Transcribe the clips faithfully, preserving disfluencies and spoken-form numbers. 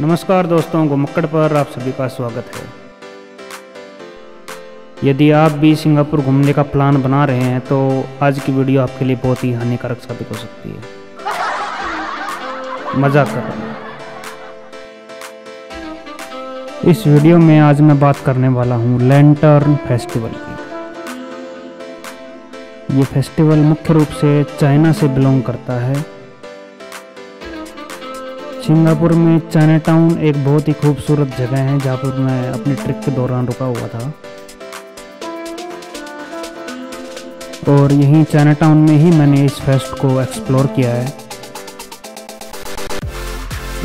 नमस्कार दोस्तों, घुमक्कड़ पर आप सभी का स्वागत है। यदि आप भी सिंगापुर घूमने का प्लान बना रहे हैं तो आज की वीडियो आपके लिए बहुत ही हानिकारक साबित हो सकती है। मजाक कर रहा हूँ। इस वीडियो में आज मैं बात करने वाला हूँ लैंटर्न फेस्टिवल की। ये फेस्टिवल मुख्य रूप से चाइना से बिलोंग करता है। सिंगापुर में चाइना टाउन एक बहुत ही खूबसूरत जगह है जहाँ पर मैं अपने ट्रिप के दौरान रुका हुआ था और यहीं चाइना टाउन में ही मैंने इस फेस्ट को एक्सप्लोर किया है।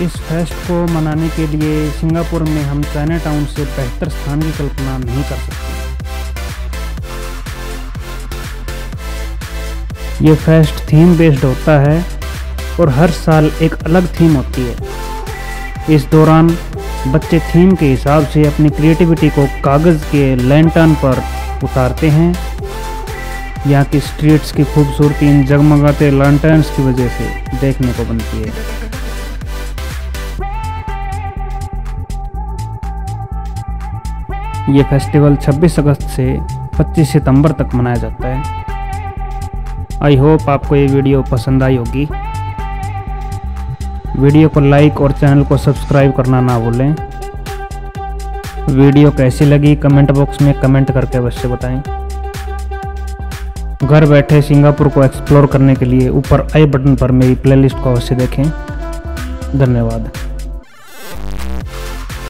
इस फेस्ट को मनाने के लिए सिंगापुर में हम चाइना टाउन से बेहतर स्थान की कल्पना नहीं कर सकते। ये फेस्ट थीम बेस्ड होता है और हर साल एक अलग थीम होती है। इस दौरान बच्चे थीम के हिसाब से अपनी क्रिएटिविटी को कागज़ के लैंटर्न पर उतारते हैं। यहाँ की स्ट्रीट्स की खूबसूरती इन जगमगाते लैंटर्न्स की वजह से देखने को बनती है। ये फेस्टिवल छब्बीस अगस्त से पच्चीस सितंबर तक मनाया जाता है। आई होप आपको ये वीडियो पसंद आई होगी। वीडियो को लाइक और चैनल को सब्सक्राइब करना ना भूलें। वीडियो कैसी लगी कमेंट बॉक्स में कमेंट करके अवश्य बताएं। घर बैठे सिंगापुर को एक्सप्लोर करने के लिए ऊपर आई बटन पर मेरी प्लेलिस्ट को अवश्य देखें। धन्यवाद।